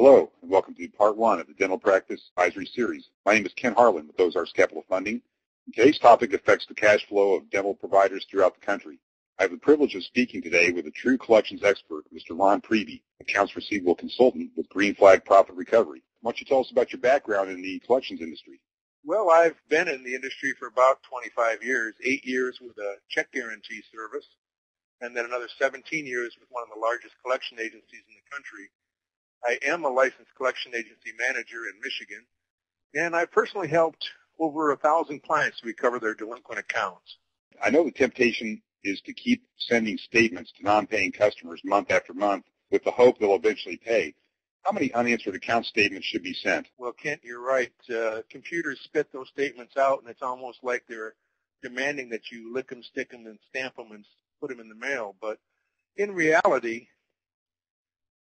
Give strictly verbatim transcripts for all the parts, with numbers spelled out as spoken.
Hello, and welcome to part one of the Dental Practice Advisory Series. My name is Ken Harlan with Ozarks Capital Funding. Today's topic affects the cash flow of dental providers throughout the country. I have the privilege of speaking today with a true collections expert, Mister Ron Priebe, accounts receivable consultant with Green Flag Profit Recovery. Why don't you tell us about your background in the collections industry? Well, I've been in the industry for about twenty-five years, eight years with a check guarantee service, and then another seventeen years with one of the largest collection agencies in the country. I am a licensed collection agency manager in Michigan, and I personally helped over a thousand clients recover their delinquent accounts. I know the temptation is to keep sending statements to non-paying customers month after month with the hope they'll eventually pay. How many unanswered account statements should be sent? Well, Kent, you're right. Uh, computers spit those statements out, and it's almost like they're demanding that you lick them, stick them, and stamp them, and put them in the mail. But in reality,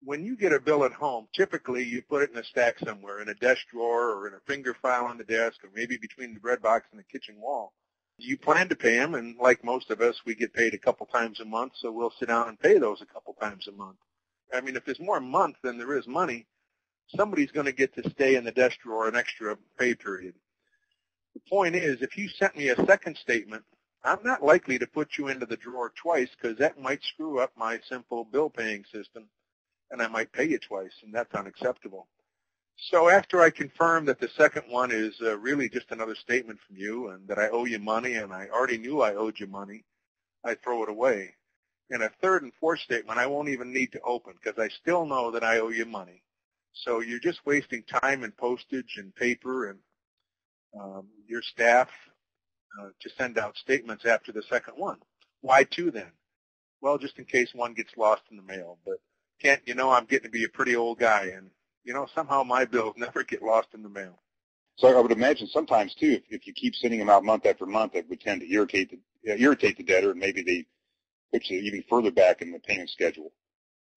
when you get a bill at home, typically you put it in a stack somewhere, in a desk drawer or in a finger file on the desk or maybe between the bread box and the kitchen wall. You plan to pay them, and like most of us, we get paid a couple times a month, so we'll sit down and pay those a couple times a month. I mean, if there's more month than there is money, somebody's going to get to stay in the desk drawer an extra pay period. The point is, if you sent me a second statement, I'm not likely to put you into the drawer twice because that might screw up my simple bill paying system. And I might pay you twice, and that's unacceptable. So after I confirm that the second one is uh, really just another statement from you and that I owe you money and I already knew I owed you money, I throw it away. And a third and fourth statement I won't even need to open because I still know that I owe you money. So you're just wasting time and postage and paper and um, your staff uh, to send out statements after the second one. Why two then? Well, just in case one gets lost in the mail, but Kent, you know, I'm getting to be a pretty old guy, and, you know, somehow my bills never get lost in the mail. So I would imagine sometimes, too, if, if you keep sending them out month after month, it would tend to irritate the, uh, irritate the debtor, and maybe they put you even further back in the payment schedule.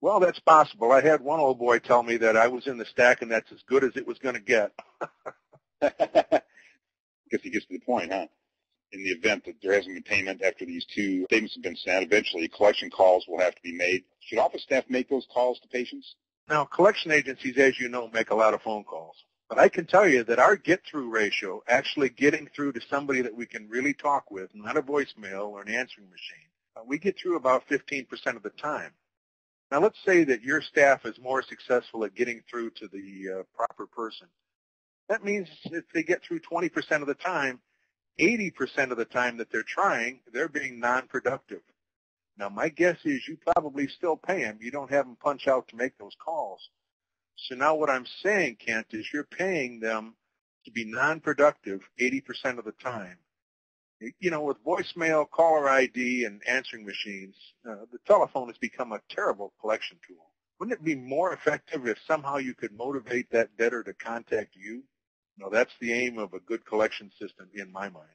Well, that's possible. I had one old boy tell me that I was in the stack, and that's as good as it was going to get. Because he gets to the point, huh? In the event that there hasn't been payment after these two statements have been sent, eventually collection calls will have to be made. Should office staff make those calls to patients? Now, collection agencies, as you know, make a lot of phone calls. But I can tell you that our get-through ratio, actually getting through to somebody that we can really talk with, not a voicemail or an answering machine, we get through about fifteen percent of the time. Now, let's say that your staff is more successful at getting through to the uh, proper person. That means if they get through twenty percent of the time, eighty percent of the time that they're trying, they're being non-productive. Now, my guess is you probably still pay them. You don't have them punch out to make those calls. So now what I'm saying, Kent, is you're paying them to be non-productive eighty percent of the time. You know, with voicemail, caller I D, and answering machines, uh, the telephone has become a terrible collection tool. Wouldn't it be more effective if somehow you could motivate that debtor to contact you? No, that's the aim of a good collection system in my mind.